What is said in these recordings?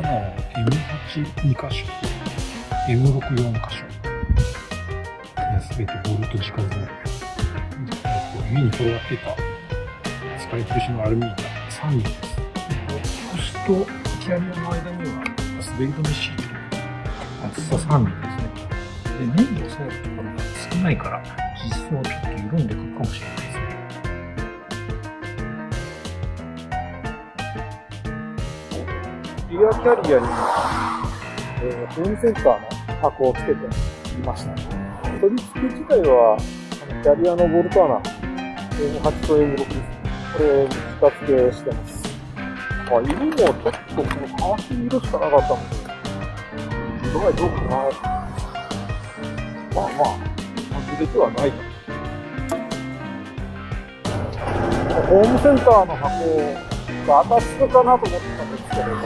とね、M82 箇所、M64 箇所。全てボルト直詰め。目に転がってた使い古しのアルミ板3輪です。腰とキャリアの間には滑り止めシート、厚さ3輪ですね。で、面を押さえるところが少ないから実装はちょっと緩んでくるかもしれないですね。リアキャリアにホームセンターの箱をつけていました。取り付け自体はキャリアのボルト穴 M8 と M6 ですね。これ2付けしてます。まあ、色もちょっとこの変わって色しかなかったので色がどうかな。まあまあ外れてはない。ホームセンターの箱がアタックかなと思ってたんですけれども、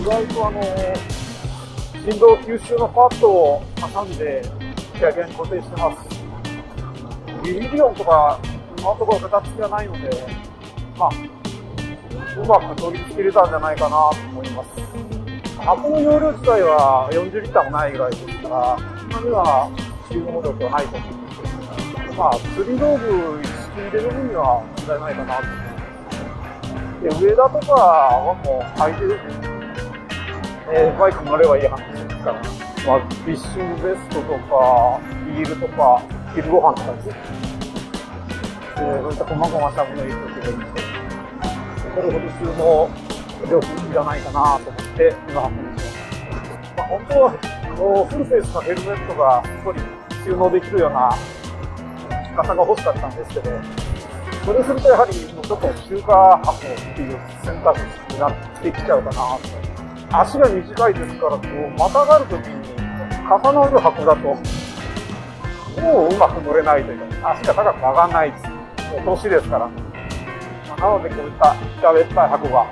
意外と振動吸収のパッドを挟んでキャリアに固定してます。ビリビオンとか今のところ形がないので、まあうまく取り付けれたんじゃないかなと思います。箱の容量自体は40リッターもないぐらいですから、今では収納力はないと思うんですけど、まあ釣り道具一式入れる分には問題ないかなと思います。で、上田とかはもう相手でバイクに乗ればいい話ですから、まあ、フィッシングベストとかビールとか昼ご飯とかですね。そういった細々したものを入れておけばいいんですけど、これほど収納料金いらないかなと思って今発見しました。まあ、本当はフルフェイスのヘルメットが一人収納できるような型が欲しかったんですけど、それするとやはりちょっと中華箱っていう選択肢になってきちゃうかなと。足が短いですから、こうまたがるときに重なる箱だともううまく乗れないというか、足が高く曲がらないです。もう年ですから、まあ、なのでこういった平べったい箱が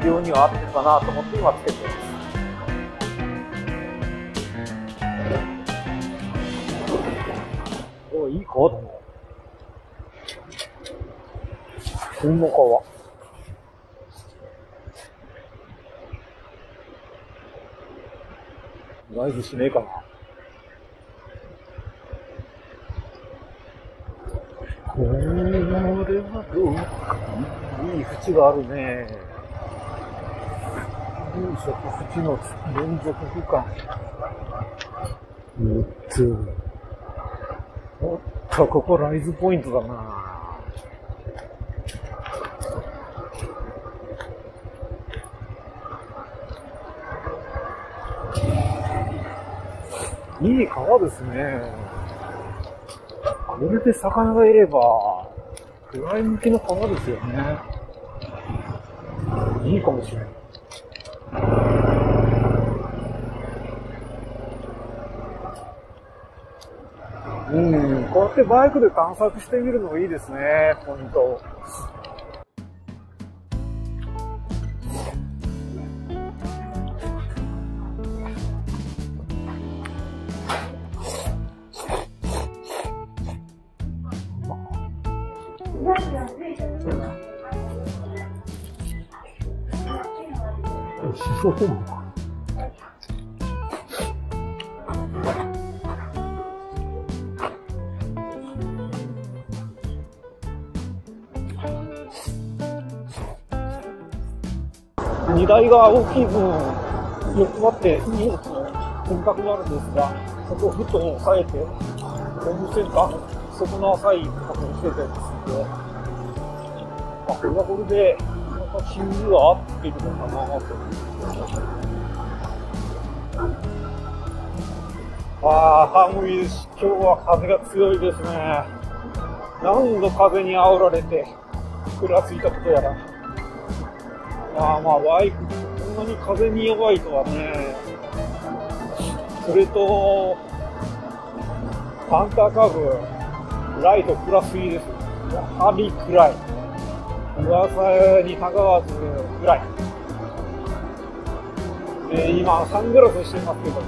利用には合ってるかなと思って今つけています。お、いい皮だな。普通の皮。ライブしねえかな。これはどうかな。いい縁があるね。住職縁の連続区間。おっと、ここライズポイントだな。いい川ですね。これで魚がいればくらい向きの川ですよね。いいかもしれない。こうやってバイクで探索してみるのもいいですね。ポイントそうなのか。荷台が大きい分、欲張って荷物の本格があるんですが、そこをふと押さえて、ホームセンター、そこの浅い箱につけてますので、まあ、これはこれで、なんか収入は合っているのかなと。ああ、寒いです。今日は風が強いですね。何度風に煽られてふらついたことやら。まあまあ、バイクこんなに風に弱いとはね。それとハンターカーブライトプラスいいです。やはり暗い。噂にたがわず暗い。今サングラスしてますけども、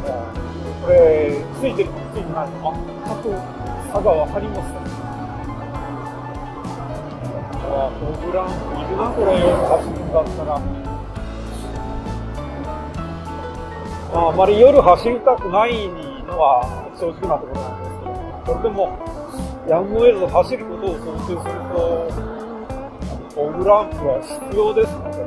これついてるかついてないのか全く差が分かりますね。フォーグラウンドいるなこれ。走るんだったらまあ、あまり夜走りたくないのは正直なところなんですけど、それでもヤングウェルで走ることを想定するとオグランプは必要ですので、ね。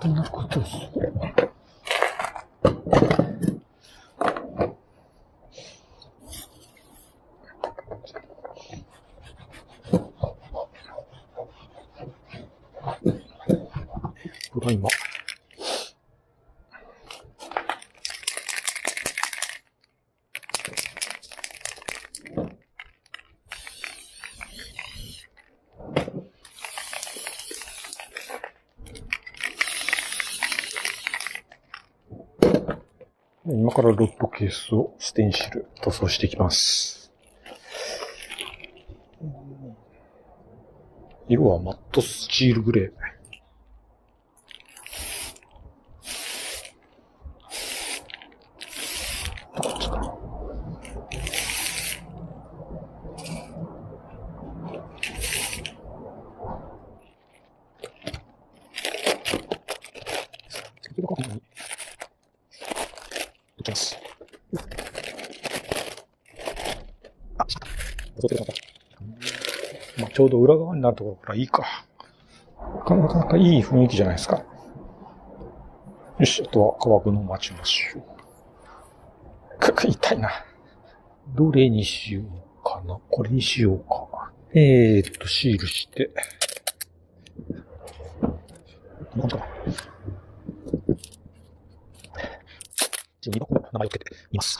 ただいま。今からロッドケースをステンシル塗装していきます。色はマットスチールグレー。ちょうど裏側になるところからいいか。なかなかいい雰囲気じゃないですか。よし、あとは乾くのを待ちましょう。痛いな。どれにしようかな。これにしようか。シールして。なんだ。2箱の名前をつけてみます。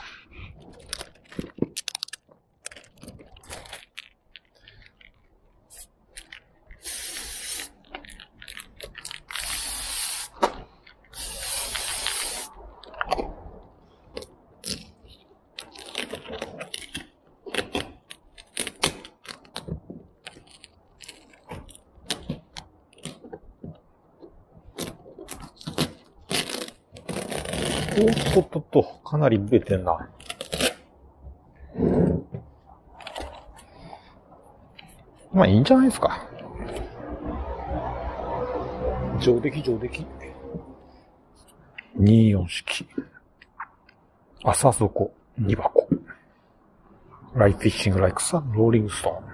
おっとっと、かなりぶれてんな。まあいいんじゃないですか。上出来上出来。24式。浅底2箱。ライフフィッシングライクサンローリングストーン。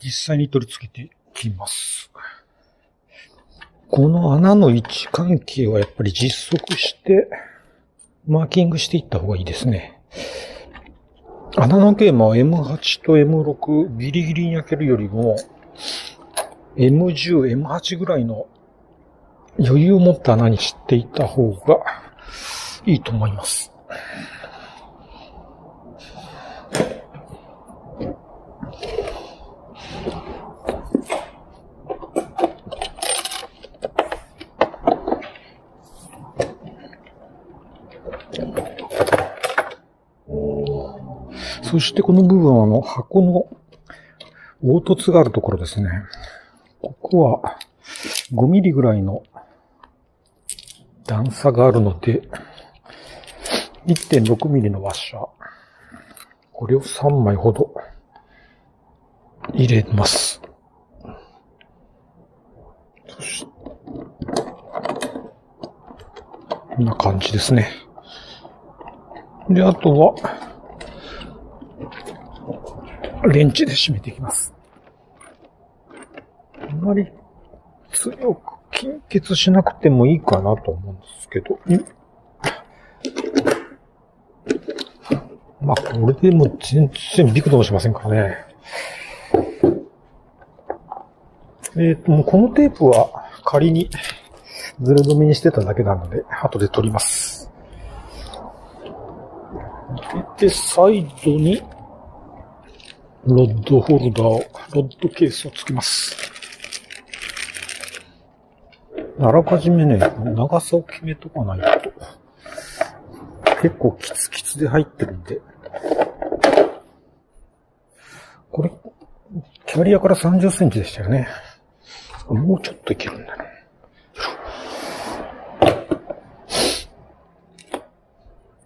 実際に取り付けていきます。この穴の位置関係はやっぱり実測して、マーキングしていった方がいいですね。穴のゲームは M8 と M6 ギリギリに開けるよりも、M10、M8 ぐらいの余裕を持った穴にしていた方がいいと思います。そしてこの部分は箱の凹凸があるところですね。ここは5ミリぐらいの段差があるので、1.6 ミリのワッシャー。これを3枚ほど入れます。そして、こんな感じですね。で、あとは、レンチで締めていきます。あまり強く金欠しなくてもいいかなと思うんですけど。まあ、これでも全然びくともしませんからね。もうこのテープは仮にズレ止めにしてただけなので、後で取ります。で、サイドに、ロッドホルダーを、ロッドケースをつけます。あらかじめね、長さを決めとかないと、結構キツキツで入ってるんで、これ、キャリアから30センチでしたよね。もうちょっといけるんだね。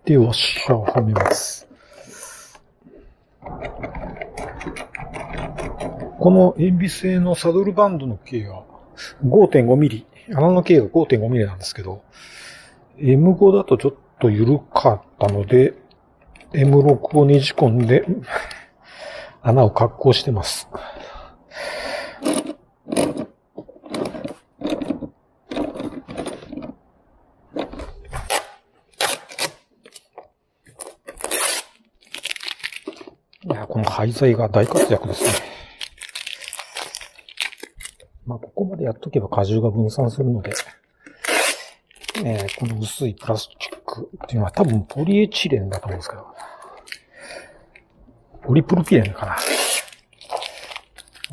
で、ワッシャーをはめます。この塩ビ製のサドルバンドの径は 5.5 ミリ。穴の径が 5.5 ミリなんですけど、M5 だとちょっと緩かったので、M6 をねじ込んで、穴を格好してます。いや、この廃材が大活躍ですね。まあ、ここまでやっとけば荷重が分散するので、この薄いプラスチックっていうのは多分ポリエチレンだと思うんですけど、ポリプロピレンかな。ま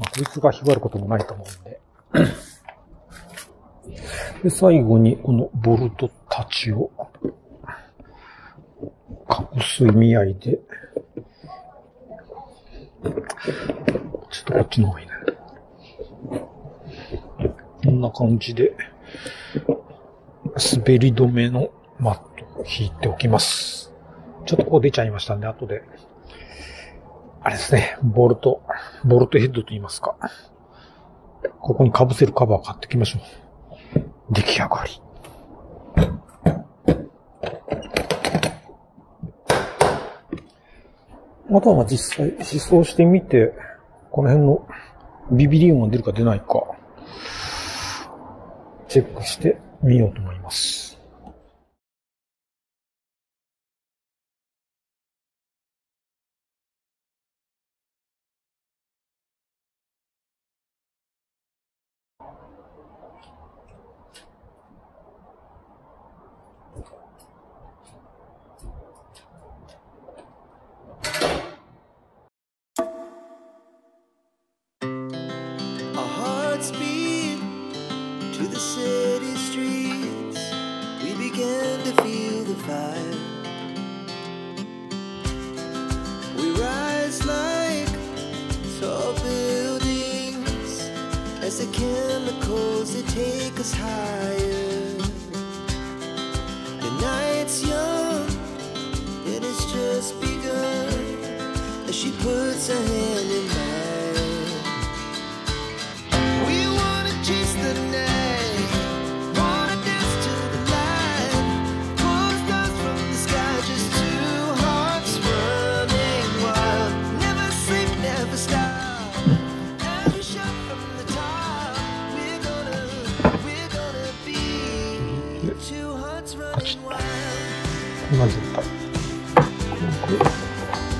あ、こいつがひばることもないと思うんで。で、最後にこのボルトたちを、薄い見合いで、ちょっとこっちの方がいいね。こんな感じで、滑り止めのマットを引いておきます。ちょっとここ出ちゃいましたんで、後で。あれですね、ボルトヘッドと言いますか。ここに被せるカバー買ってきましょう。出来上がり。あとは実際、試走してみて、この辺のビビリ音が出るか出ないか、チェックしてみようと思います。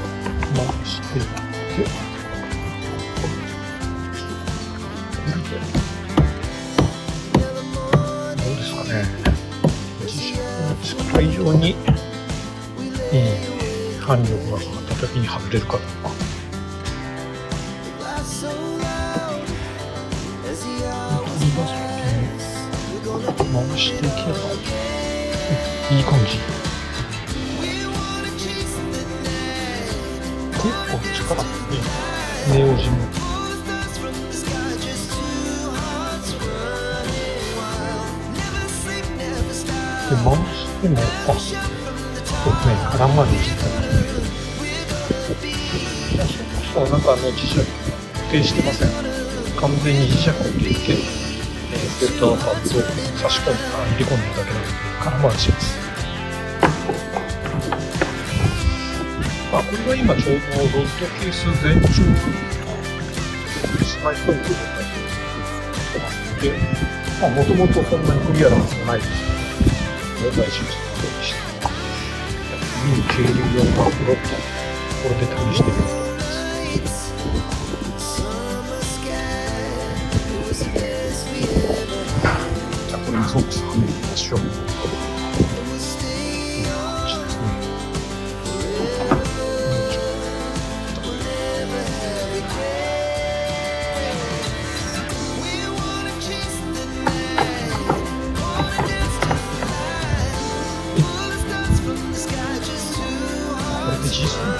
もともとそんなにクリアなはずがないですけど、大事にしてもらいました。いい軽量用のアプロット、これで試してみようと思います。じゃあ、これにソックスはめてみましょう。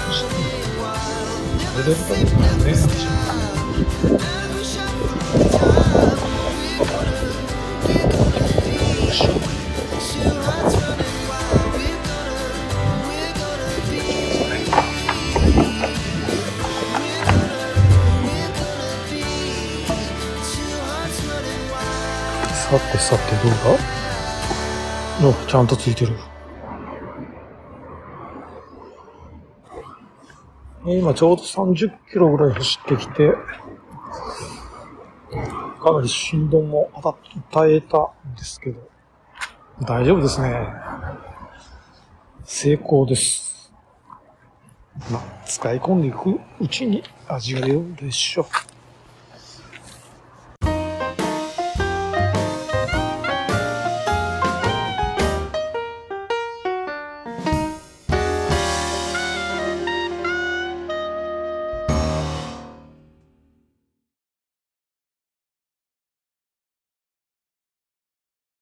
れると思うんですね。さてさてどうだ？お、ちゃんとついてる。今ちょうど30キロぐらい走ってきて、かなり振動も耐えたんですけど、大丈夫ですね。成功です。まあ、使い込んでいくうちに味が出るでしょう。